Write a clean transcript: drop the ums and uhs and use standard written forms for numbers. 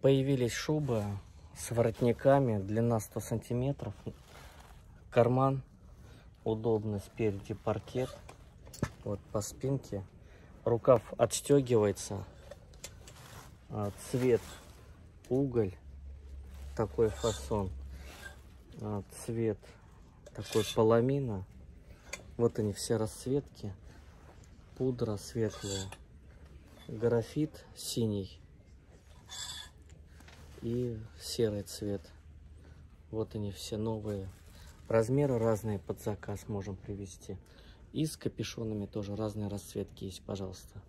Появились шубы с воротниками, длина 100 сантиметров, карман удобно, спереди паркет, вот по спинке, рукав отстегивается, цвет уголь, такой фасон, цвет такой поломина, вот они все расцветки, пудра светлая, графит синий и серый цвет. Вот они все новые, размеры разные, под заказ можем привезти, и с капюшонами тоже разные расцветки есть, пожалуйста.